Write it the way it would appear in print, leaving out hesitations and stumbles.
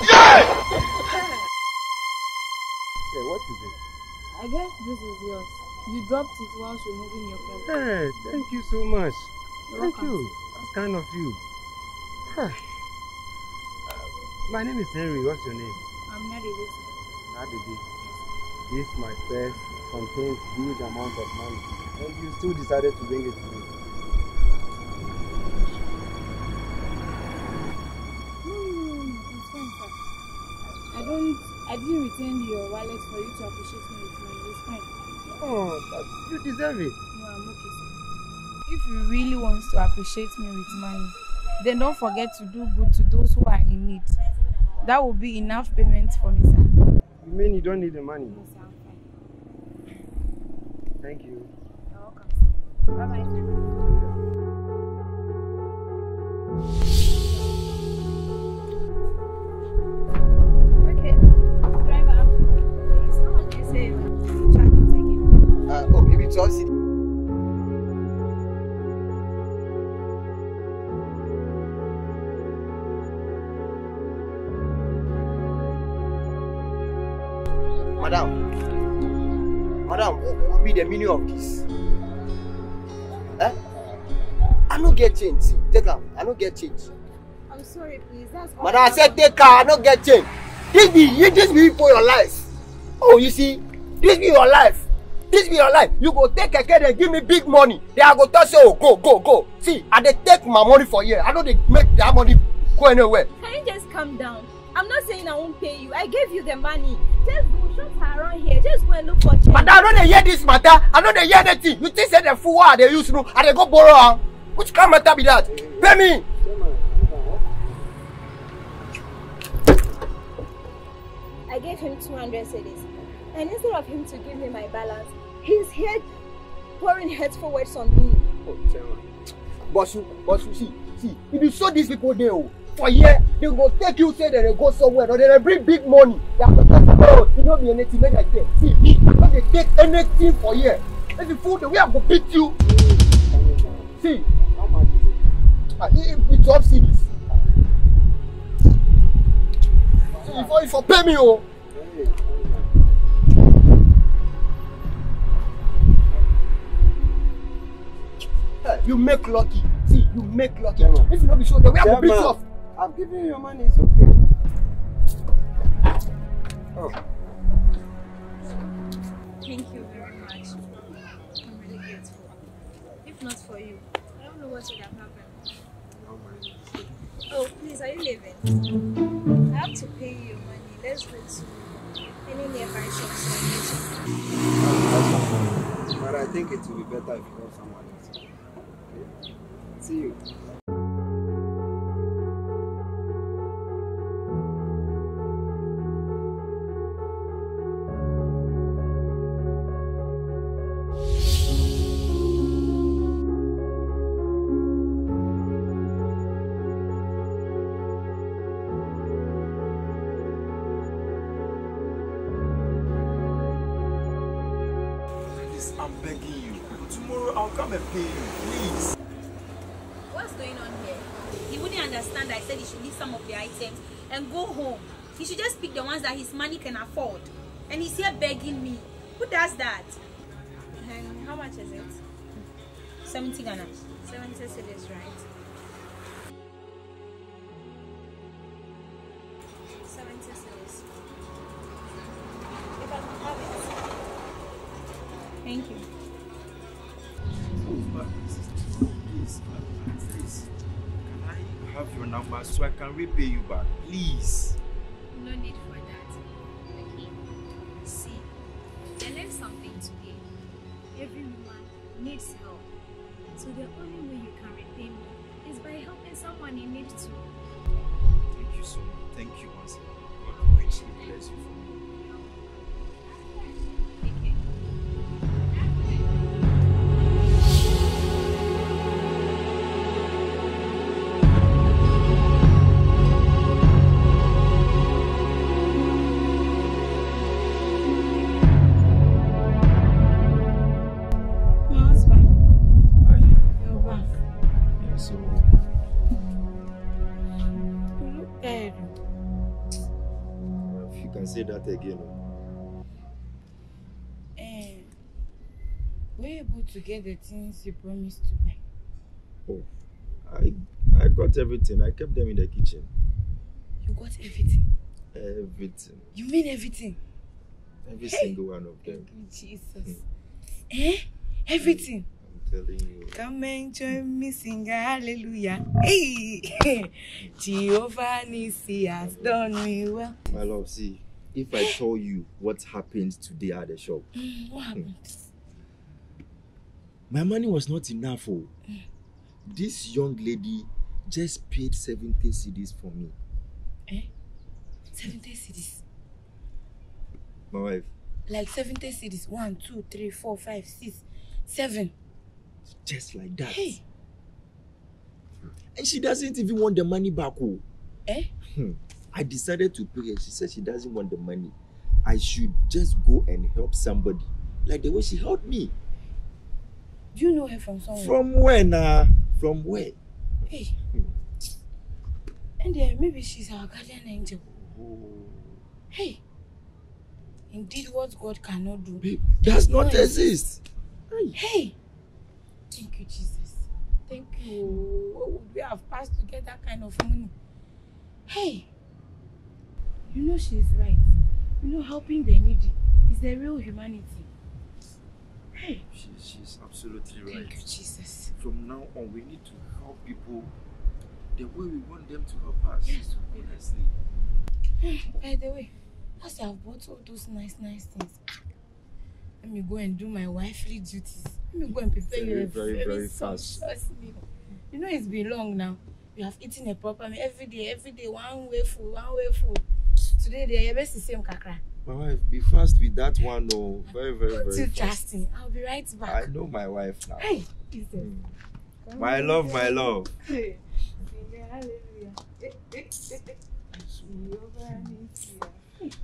Hey, what is it? I guess this is yours. You dropped it whilst removing your phone. Hey, thank you so much. Thank you. That's kind of you. Huh. My name is Henry. What's your name? I'm Nadidi. Nadidi. This, my purse, contains huge amount of money, and you still decided to bring it to me. It's fine, sir. I didn't return your wallet for you to appreciate me with money. It's fine. Oh, but you deserve it. No, I'm okay, sir. If you really want to appreciate me with money, then don't forget to do good to those who are in need. That will be enough payment for me, sir. You mean you don't need the money? Yes, sir. Thank you. You're welcome. Bye-bye. Okay. Driver up. Please. No one can say it. Oh, if it's all city. Madam, what will be the meaning of this? Eh? I don't get change. Take her. I don't get change. I'm sorry, please. That's all. Madam, I said take her. I don't get change. This be for your life. Oh, you see? This be your life. This be your life. You go take a kid and give me big money. Then I go tell you, oh, go. See, I dey take my money for here. I don't make that money go anywhere. Can you just calm down? I'm not saying I won't pay you. I gave you the money. Just go shop around here. Just go and look for change. But I don't hear this matter. I don't hear anything. You think the fool are they used to? Are they go borrow her? Which kind of matter be that? Pay me. I gave him 200 cedis, and instead of him to give me my balance, he's here pouring hurtful words on me. Oh, but you see, if you saw these people there. For here, they will take you, say that they go somewhere, or they will bring big money. They have to take the road. You don't be anything like that. See, because they take anything for here. If you fool, the way I'm going to beat you. See, how much is it? It's 12 cities. If you pay me, oh. You make lucky. See, you make lucky. If you don't be sure, the way I'm going to beat you. I'm giving you your money, it's okay. Oh. Thank you very much. I'm really grateful. If not for you, I don't know what would have happened. No money. Oh, please, are you leaving? I have to pay you your money. Let's go to any nearby shops. But I think it will be better if you have someone else. Okay? See you. Can afford, and he's here begging me. Who does that? And how much is it? 70 Ghana. 70 cedis, right? 70 cedis. If I can have it. Thank you. Please. Can I have your number so I can repay you back, please? No need for that. Today, every woman needs help. So the only way you can repay me is by helping someone in need too. Thank you so much. Thank you once again. God richly bless you for me. can say that again. Were you able to get the things you promised to buy? Oh, I got everything. I kept them in the kitchen. You got everything? Everything. You mean everything? Every single one of them. Thank you, Jesus. Everything? I'm telling you. Come and join me sing hallelujah. Hey! Jehovah Nissi has done me well. My love, see, if I told you what happened today at the shop. What happened? My money was not enough. Oh. This young lady just paid 70 cedis for me. 70 cedis? My wife. Like 70 cedis. 1, 2, 3, 4, 5, 6, 7. Just like that. Hey. And she doesn't even want the money back. Oh. I decided to pay her. She said she doesn't want the money. I should just go and help somebody. Like the way she helped me. Do you know her from somewhere? From where, nah? From where? Hey. And then maybe she's our guardian angel. Oh. Hey. Indeed, what God cannot do babe, does not exist. Hey. Thank you, Jesus. Thank you. What would we have passed to get that kind of money? Hey. You know she's right. You know, helping the needy is the real humanity. Hey. She's absolutely right. Thank you, Jesus. From now on, we need to help people the way we want them to help us. Yes, honestly. Hey, by the way, as I've bought all those nice things, let me go and do my wifely duties. Let me go and prepare you a very fast meal. You know it's been long now. You have eaten a proper meal every day, one way food. Today they are best the same kakra. My wife, be fast with that one, oh. Very fast. Justin, I'll be right back. I know my wife now. Hey, my love. Hey. Hallelujah.